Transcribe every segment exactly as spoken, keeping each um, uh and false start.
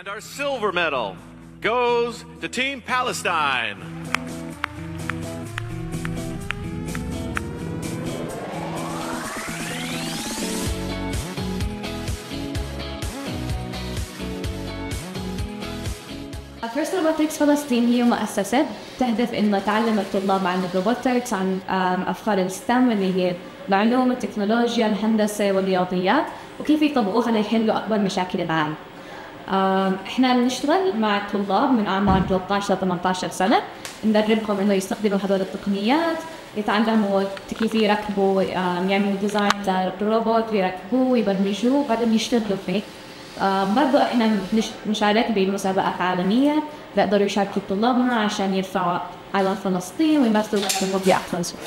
And our silver medal goes to Team Palestine. First Robotics فلسطين هي مؤسسة تهدف إنه تعلم الطلاب عن الروبوتكس، عن أفكار الستام اللي هي العلوم، التكنولوجيا، الهندسة والرياضيات، وكيف يطبقوها ليحلوا أكبر مشاكل العالم. إحنا بنشتغل مع طلاب من أعمار ثلاثة عشر ل ثمانية عشر سنة، ندربهم إنه يستخدموا هذول التقنيات، يتعلموا كيف يركبوا، يعملوا ديزاين للروبوت، يركبوه، يبرمجوه، بعدين يشتغلوا فيه. برضه إحنا بنشارك بمسابقات عالمية بيقدروا يشاركوا طلابنا عشان يرفعوا علم فلسطين ويمثلوا وطنهم بأحسن صورة.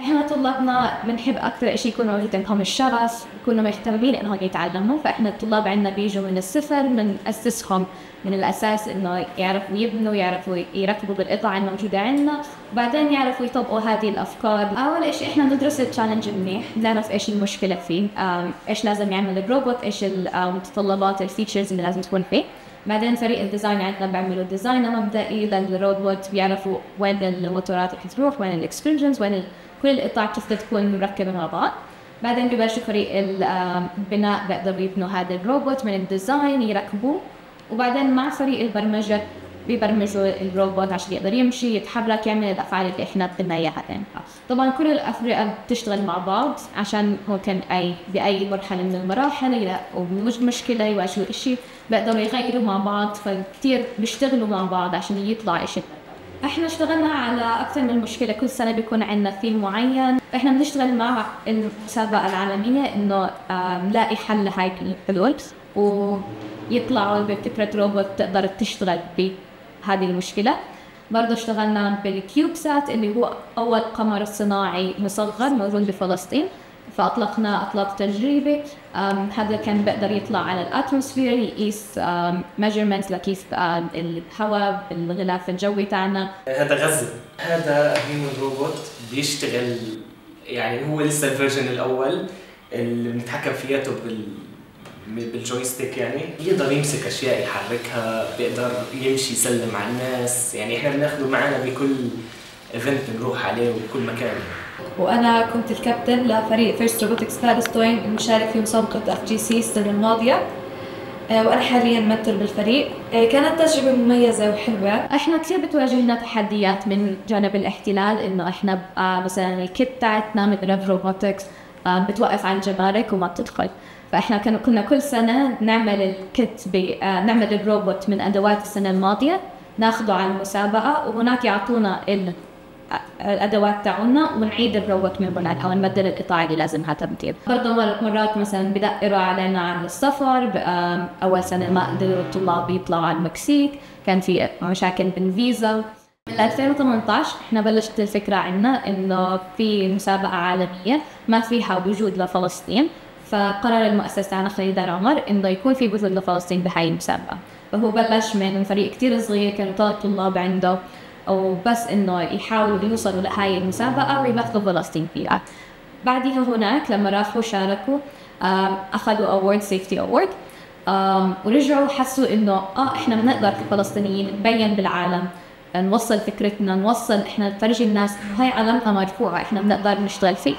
إحنا طلابنا بنحب أكثر شيء يكونوا عندهم الشغف، يكونوا مهتمين إنهم يتعلموا، فإحنا الطلاب عندنا بيجوا من الصفر بنأسسهم من الأساس إنه يعرفوا يبنوا، يعرفوا يركبوا بالقطع الموجودة عندنا، وبعدين يعرفوا يطبقوا هذه الأفكار. أول شيء إحنا ندرس التشالنج منيح، بنعرف إيش المشكلة فيه، إيش لازم يعمل الروبوت، إيش المتطلبات، الفيتشرز اللي لازم تكون فيه. بعدين فريق الديزاين عندنا بيعملوا ديزاين مبدئي للروبوت، بيعرفوا وين الموتورات رح تروح، وين الإكسبنشنز، وين كل القطع كيف تكون مركبة مع بعض. بعدين ببلشوا فريق البناء بيقدروا يبنوا هذا الروبوت من الديزاين يركبوه، وبعدين مع فريق البرمجة بيبرمجوا الروبوت عشان يقدر يمشي، يتحرك، يعمل الأفعال اللي إحنا بدنا إياها. طبعاً كل الأفرقة بتشتغل مع بعض عشان هو كان أي بأي مرحلة من المراحل يلاقوا مشكلة، يواجهوا إشي، بيقدروا يغيروا مع بعض، فكتير بيشتغلوا مع بعض عشان يطلع إشي. إحنا اشتغلنا على أكثر من مشكلة، كل سنة بيكون عندنا ثيم معين، إحنا بنشتغل مع المسابقة العالمية إنه نلاقي حل لهاي الحلول ويطلعوا بفكرة روبوت تقدر تشتغل بهذه المشكلة. برضه اشتغلنا بالكيوبسات اللي هو أول قمر صناعي مصغر موجود بفلسطين، فأطلقنا أطلاق تجريبي، هذا كان بقدر يطلع على الأتموسفير، يقيس ميجرمنتس لكيف الهواء بالغلاف الجوي تاعنا. هذا غزة، هذا هيومن روبوت بيشتغل، يعني هو لسه الفيرجن الأول اللي بنتحكم فياته بال بالجويستيك، يعني بيقدر يمسك أشياء يحركها، بيقدر يمشي يسلم على الناس، يعني إحنا بناخده معنا بكل إيفنت بنروح عليه وبكل مكان. وأنا كنت الكابتن لفريق فيرست روبوتكس فلسطين المشارك في مسابقة إف جي سي السنة الماضية، وأنا حالياً ممثل بالفريق. كانت تجربة مميزة وحلوة. إحنا كثير بتواجهنا تحديات من جانب الاحتلال، إنه إحنا مثلاً الكت تاعتنا مدرب روبوتكس بتوقف عن جمارك وما بتدخل، فإحنا كنا كل سنة نعمل الكت نعمل الروبوت من أدوات السنة الماضية، ناخده على المسابقة وهناك يعطونا ال الادوات تاعنا ونعيد الروبوت من بناء او نبدل القطع اللي لازمها تبديل. برضه مرات مثلا بدقروا علينا عن السفر، اول سنه ما قدروا الطلاب يطلعوا على المكسيك، كان في مشاكل بالفيزا. من ألفين وثمانية عشر احنا بلشت الفكره عندنا انه في مسابقه عالميه ما فيها وجود لفلسطين، فقرر المؤسس تاعنا خليل دار عمر انه يكون في وجود لفلسطين بهاي المسابقه، فهو بلش من فريق كثير صغير، كانوا ثلاث طلاب عنده، أو بس إنه يحاولوا يوصلوا لهاي المسابقة ويمثلوا فلسطين فيها. بعدها هناك لما راحوا شاركوا أخذوا أورد سيفتي أورد، ورجعوا حسوا إنه آه إحنا بنقدر كفلسطينيين نبين بالعالم، نوصل فكرتنا، نوصل إحنا نفرجي الناس هاي علمنا مرفوعة، إحنا بنقدر نشتغل فيه.